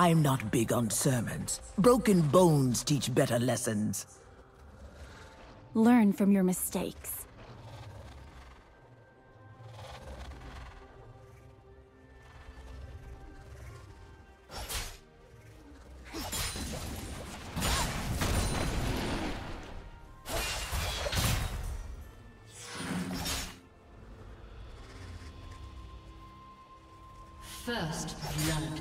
I'm not big on sermons. Broken bones teach better lessons. Learn from your mistakes. First blood.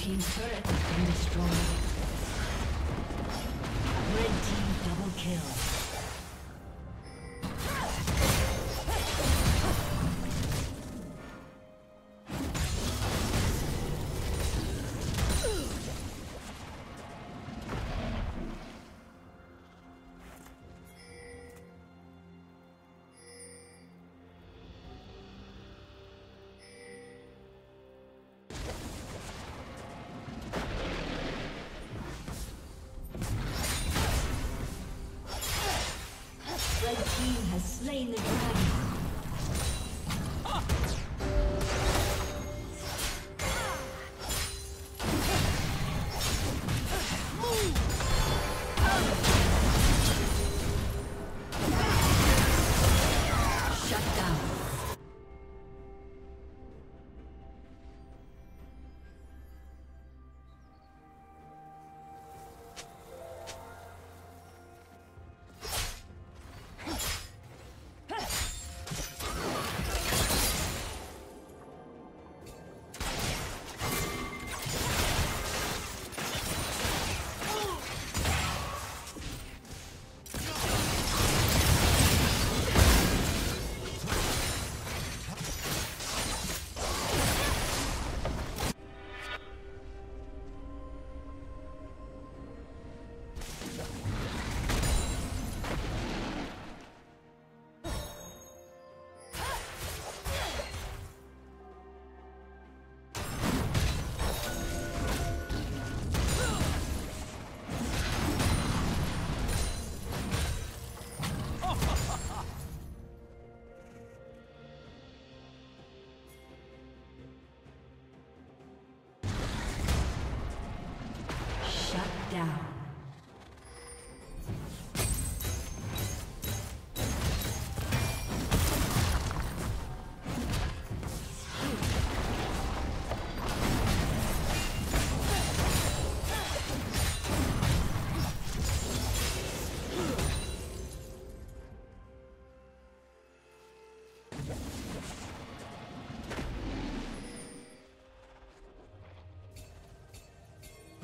Team's turret has been destroyed. Red team double kill. Slain the dragon.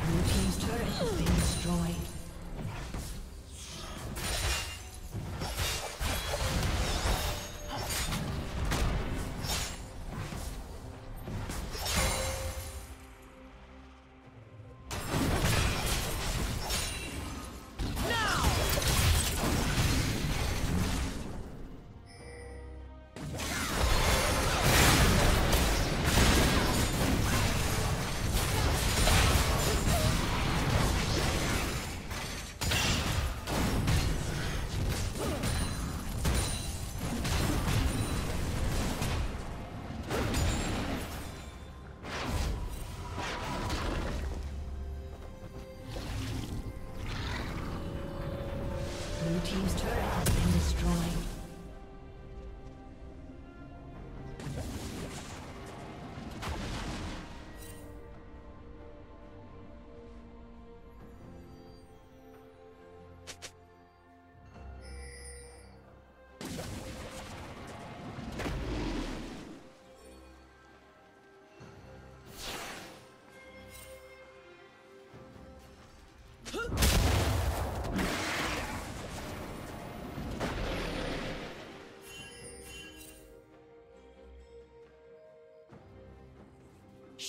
Blue team's turret has been destroyed. team's turret has been destroyed.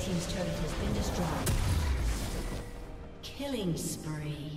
Team's turret has been destroyed. Killing spree.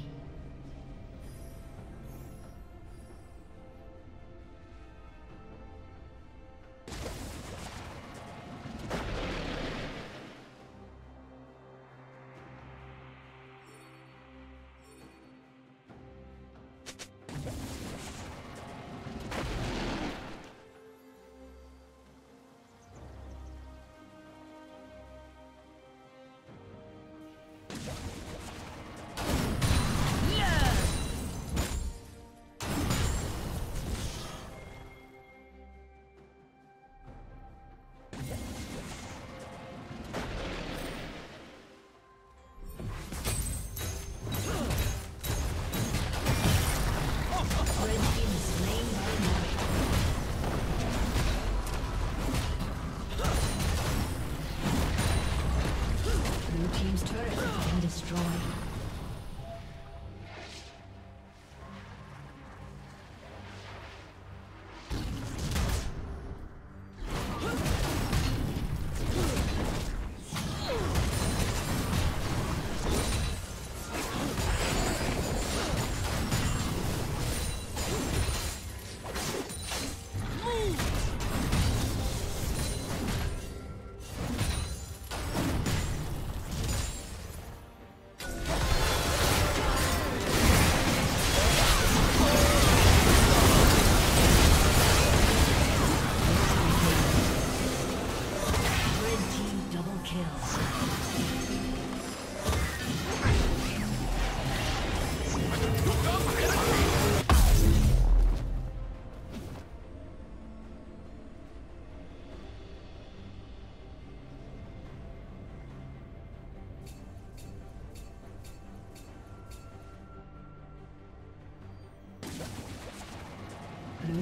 Blue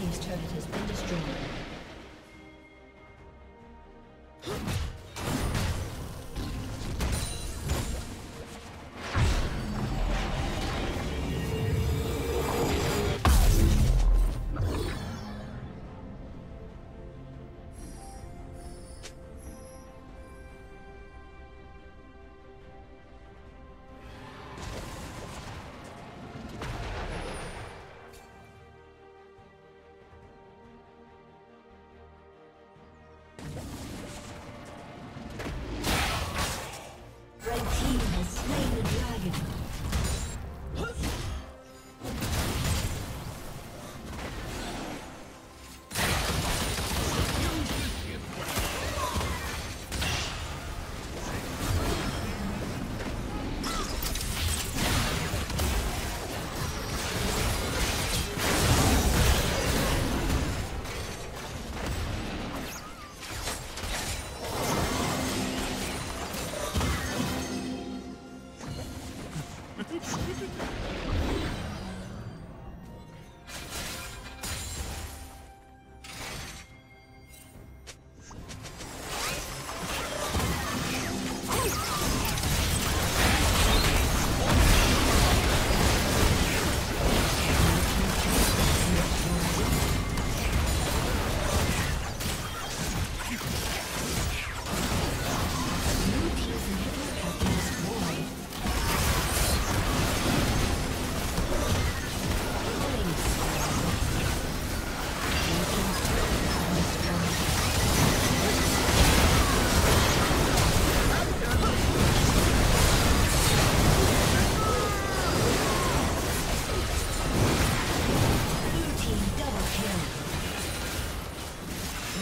His turret has been destroyed.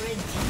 Red team.